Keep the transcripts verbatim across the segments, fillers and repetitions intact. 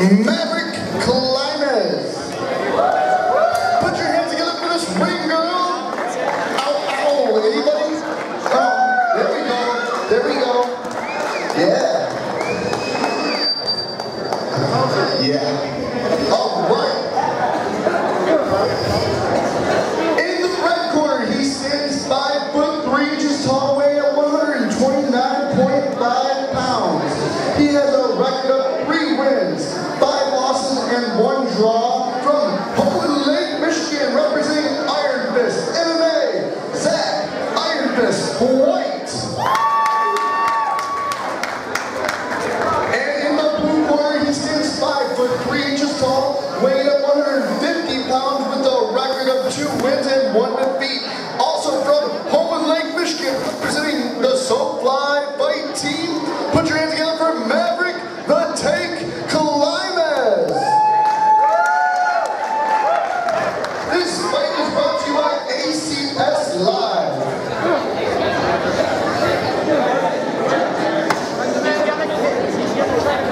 Maverick Klimas. Put your hands together for this ring girl. Ow, ow, anybody? Oh, there we go, there we go. Yeah. Yeah. All right. In the red corner, he stands five foot three inches tall, weighing at one hundred twenty-nine point five pounds. He has a record of wins, five losses, and one draw from Homewood Lake, Michigan, representing Iron Fist M M A, Zach Iron Fist White. And in the blue corner, he stands five foot three inches tall, weighing up one hundred fifty pounds, with a record of two wins and one defeat. Also from Homewood Lake, Michigan, representing the So Fly Fight team. Put your hands together for Maverick the Tank Klimas! This fight is brought to you by A C S Live.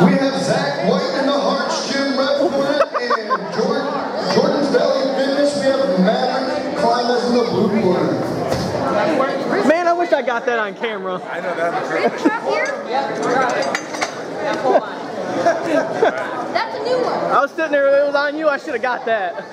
We have Zach White in the Hearts Gym Rep corner, and Jordan, Jordan Valley Fitness. We have Maverick Klimas in the blue corner. Man, I wish I got that on camera. I know that was great. Yeah, that's a new one. I was sitting there, it was on you, I should have got that.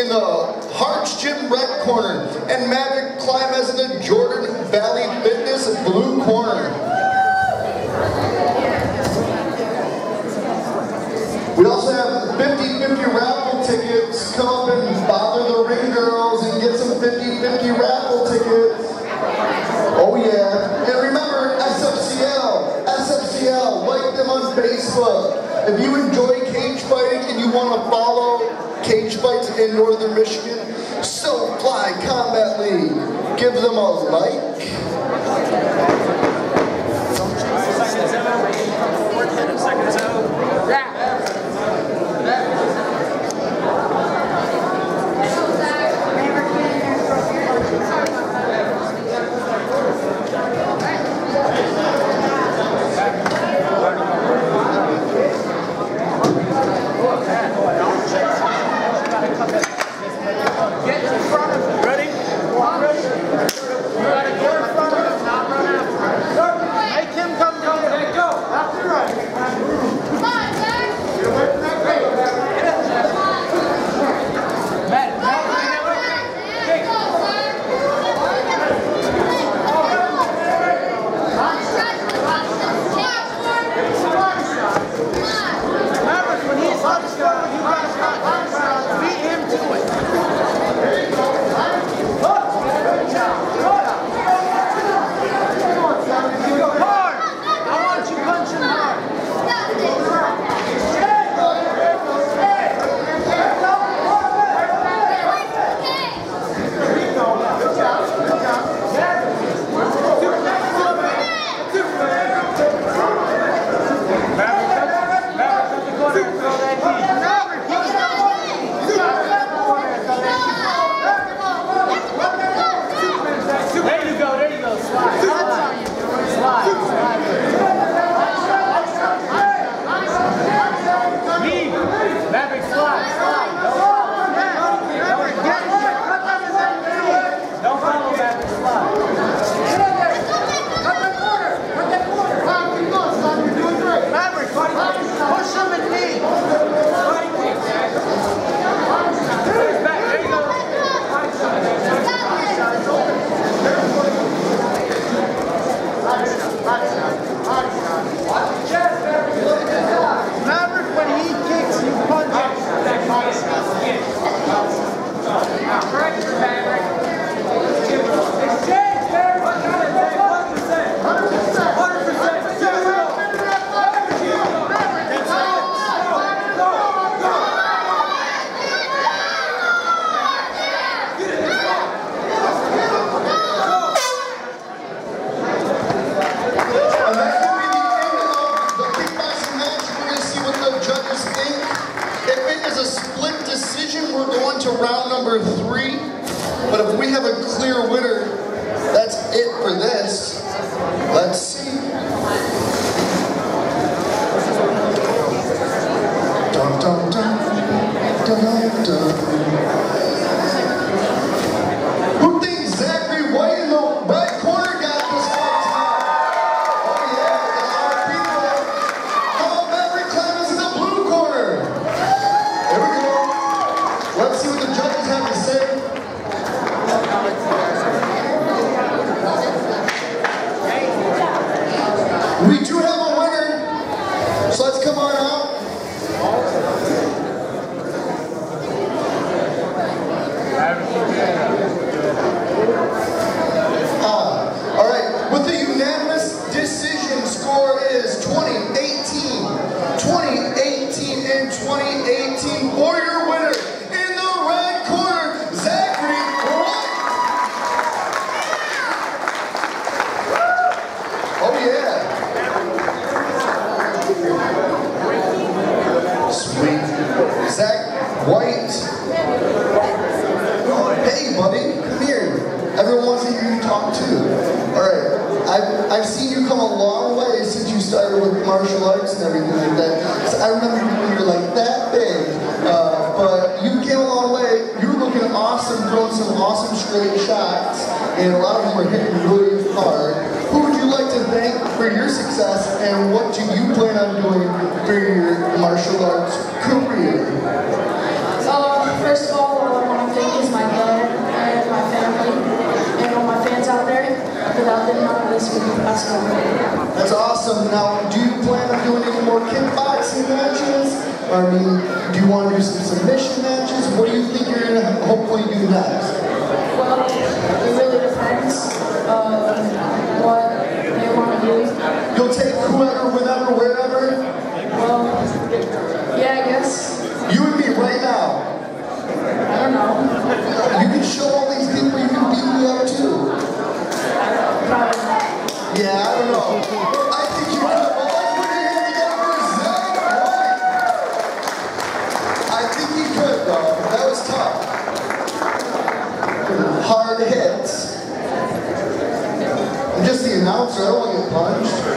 In the Hearts Gym Red corner, and Maverick Klimas in the Jordan Valley Fitness blue corner. We also have fifty fifty raffle tickets. Come up and bother the ring girls and get some fifty fifty raffle tickets. Oh yeah. And remember, S F C L, S F C L, like them on Facebook. If you enjoy cage fighting and you want to follow cage fights in Northern Michigan, So Fly Combat League, give them a like. number three. But if we have a clear winner, that's it for this. Let's see. Dun, dun, dun, dun, dun, dun. Hard hits. I'm just the announcer, I don't want to get punched.